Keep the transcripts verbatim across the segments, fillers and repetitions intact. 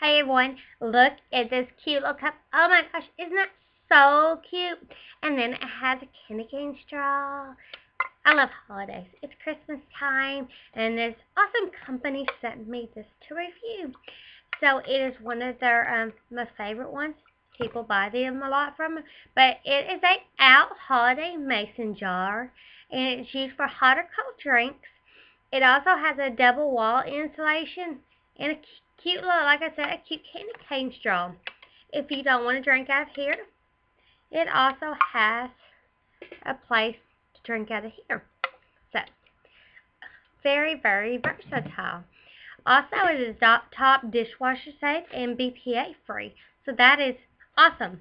Hi everyone, look at this cute little cup. Oh my gosh, isn't that so cute? And then it has a candy cane straw. I love holidays. It's Christmas time, and this awesome company sent me this to review. So it is one of their, um, my favorite ones. People buy them a lot from them. But it is a out holiday mason jar, and it's used for hot or cold drinks. It also has a double wall insulation and a cute little, like I said, a cute candy cane straw. If you don't want to drink out of here, it also has a place to drink out of here. So, very, very versatile. Also, it is top dishwasher safe and B P A free. So that is awesome.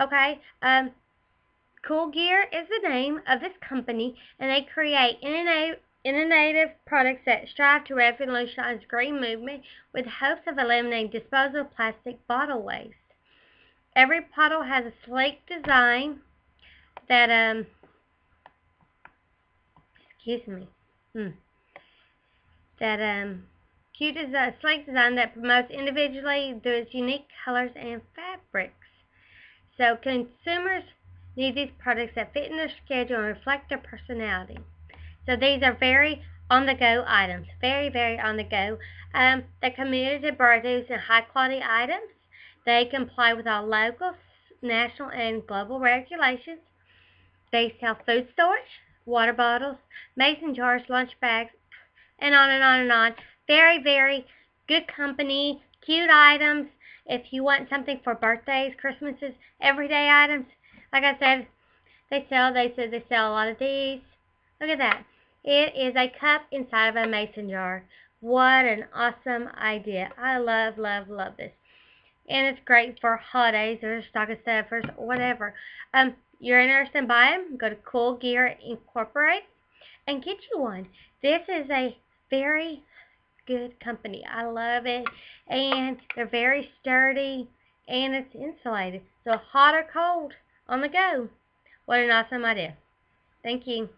Okay, um, Cool Gear is the name of this company, and they create innovative. Innovative products that strive to revolutionize the green movement with hopes of eliminating disposable plastic bottle waste. Every bottle has a sleek design that, um, excuse me, mm, that, um, cute design, sleek design that promotes individually those unique colors and fabrics. So consumers need these products that fit in their schedule and reflect their personality. So these are very on-the-go items, very, very on-the-go. Um, they're committed to producing high-quality items. They comply with all local, national, and global regulations. They sell food storage, water bottles, mason jars, lunch bags, and on and on and on. Very, very good company, cute items. If you want something for birthdays, Christmases, everyday items, like I said, they sell, they said they sell a lot of these. Look at that. It is a cup inside of a mason jar. What an awesome idea. I love, love, love this. And it's great for holidays or stocking stuffers or whatever. Um, you're interested in buying them? Go to Cool Gear Incorporated and get you one. This is a very good company. I love it. And they're very sturdy and it's insulated. So hot or cold, on the go. What an awesome idea. Thank you.